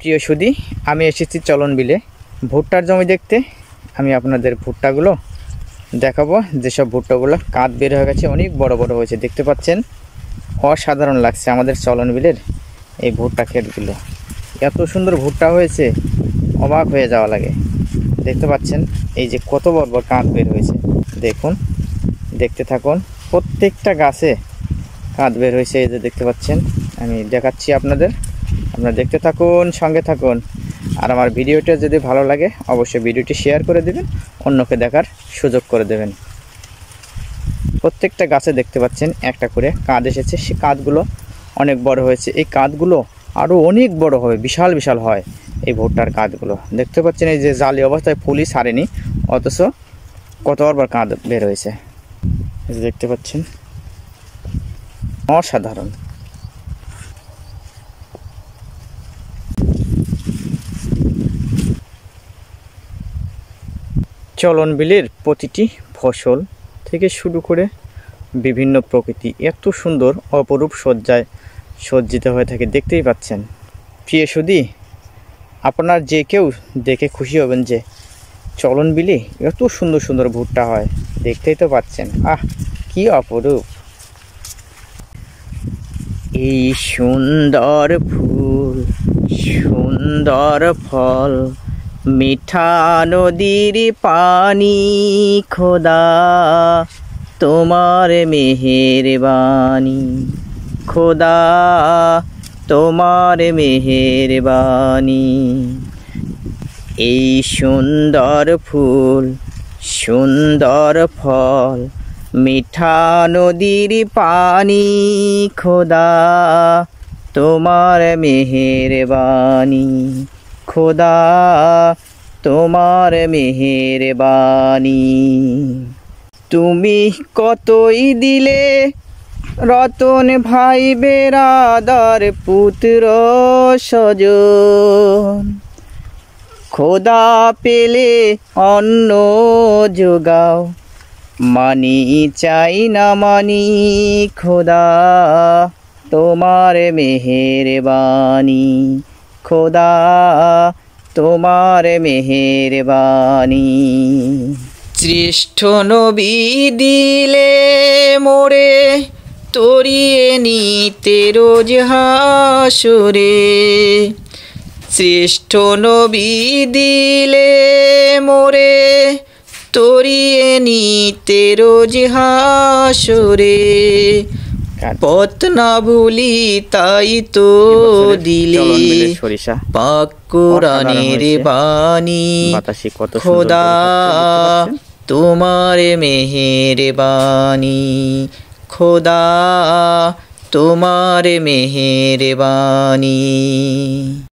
প্রিয় সুধী, আমি এসেছি চলনবিলে ভুট্টার জমি দেখতে। আমি আপনাদের ভুট্টাগুলো দেখাবো, যেসব ভুট্টাগুলো কাঁদ বের হয়ে গেছে, অনেক বড় বড় হয়েছে, দেখতে পাচ্ছেন। অসাধারণ লাগছে আমাদের চলনবিলের এই ভুট্টা ক্ষেতগুলো, এত সুন্দর ভুট্টা হয়েছে, অবাক হয়ে যাওয়া লাগে। দেখতে পাচ্ছেন এই যে কত বড় বড় কাঁদ বের হয়েছে, দেখুন, দেখতে থাকুন। প্রত্যেকটা গাছে কাঁদ বের হয়েছে, এই যে দেখতে পাচ্ছেন। আমি দেখাচ্ছি আপনাদের, আপনারা দেখতে থাকুন, সঙ্গে থাকুন। আর আমার ভিডিওটা যদি ভালো লাগে অবশ্যই ভিডিওটি শেয়ার করে দেবেন, অন্যকে দেখার সুযোগ করে দেবেন। প্রত্যেকটা গাছে দেখতে পাচ্ছেন একটা করে কাঁদ এসেছে, সেই কাঁদগুলো অনেক বড় হয়েছে। এই কাঁদগুলো আরও অনেক বড় হবে, বিশাল বিশাল হয় এই ভুট্টার কাঁদগুলো। দেখতে পাচ্ছেন এই যে জালি অবস্থায় ফুলই ছাড়েনি, অথচ কতবার কাঁদ বের হয়েছে, দেখতে পাচ্ছেন। অসাধারণ। চলনবিলের প্রতিটি ফসল থেকে শুরু করে বিভিন্ন প্রকৃতি এত সুন্দর অপরূপ সজ্জায় সজ্জিত হয়ে থাকে, দেখতেই পাচ্ছেন। প্রিয় সুধী, আপনার যে কেউ দেখে খুশি হবেন যে চলনবিলে এত সুন্দর সুন্দর ভুট্টা হয়, দেখতেই তো পাচ্ছেন। আহ, কি অপরূপ এই সুন্দর ফুল, সুন্দর ফল, মিঠা নদীর পানি, খোদা তোমার মেহেরবানি, খোদা তোমার মেহেরবানি। এই সুন্দর ফুল, সুন্দর ফল, মিঠা নদীর পানি, খোদা তোমার মেহেরবানি, খোদা তোমার মেহেরবানি। তুমি কতই দিলে রতন ভাই বেরাদার পুত্র সজন, খোদা পেলে অন্ন যোগাও, মানি চাই না মানি, খোদা তোমার মেহেরবানি, খোদা তোমার মেহেরবানি। শ্রেষ্ঠ নবী দিলে মোরে তোরিয়ে নিতে রোজ হাসরে, শ্রেষ্ঠ নবী দিলে মোরে তোরিয়ে নিতে রোজ হাসরে, পথ না ভুলি তাই তো দিলে পাক কোরআনের বাণী, খোদা তোমার মেহেরবানি, খোদা তোমার মেহেরবানি।